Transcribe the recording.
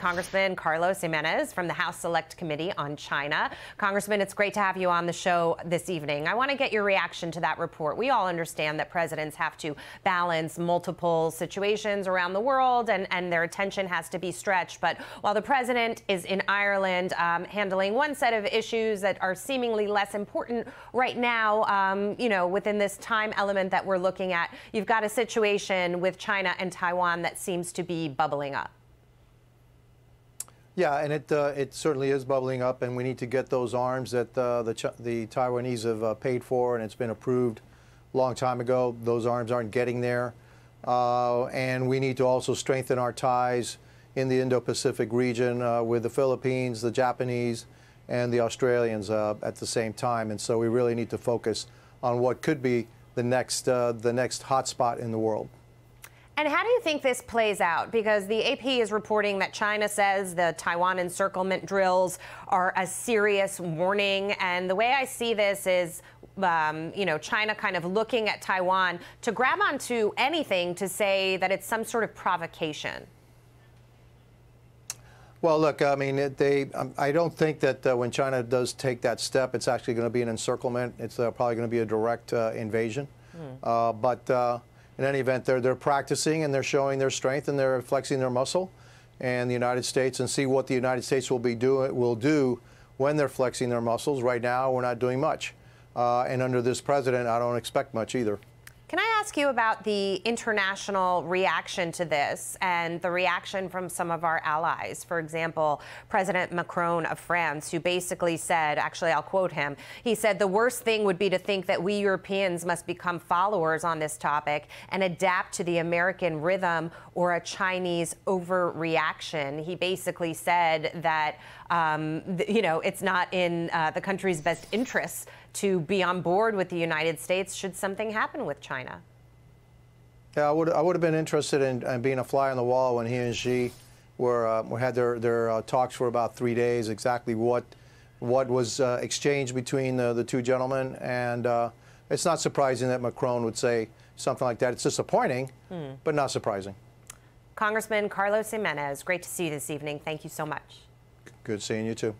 Congressman Carlos Gimenez from the House Select Committee on China. Congressman, it's great to have you on the show this evening. I want to get your reaction to that report. We all understand that presidents have to balance multiple situations around the world, and their attention has to be stretched. But while the president is in Ireland handling one set of issues that are seemingly less important right now, within this time element that we're looking at, you've got a situation with China and Taiwan that seems to be bubbling up. Yeah, and it certainly is bubbling up, and we need to get those arms that the Taiwanese have paid for, and it's been approved a long time ago. Those arms aren't getting there. And we need to also strengthen our ties in the Indo-Pacific region with the Philippines, the Japanese, and the Australians at the same time. And so we really need to focus on what could be the next hotspot in the world. And how do you think this plays out? Because the AP is reporting that China says the Taiwan encirclement drills are a serious warning. And the way I see this is, China kind of looking at Taiwan to grab onto anything to say that it's some sort of provocation. Well, look, I mean, I don't think that when China does take that step, it's actually going to be an encirclement. It's probably going to be a direct invasion. In any event, they're practicing, and they're showing their strength, and they're flexing their muscle. And the United States, and see what the United States will do when they're flexing their muscles. Right now, we're not doing much. And under this president, I don't expect much either. Can I ask you about the international reaction to this and the reaction from some of our allies? For example, President Macron of France, who basically said, actually, I'll quote him, he said, "The worst thing would be to think that we Europeans must become followers on this topic and adapt to the American rhythm or a Chinese overreaction." He basically said that, it's not in the country's best interests to be on board with the United States should something happen with China. Yeah, I would have been interested in being a fly on the wall when he and Xi had their talks for about 3 days. Exactly what was exchanged between the two gentlemen, and it's not surprising that Macron would say something like that. It's disappointing, but not surprising. Congressman Carlos Gimenez, great to see you this evening. Thank you so much. Good seeing you too.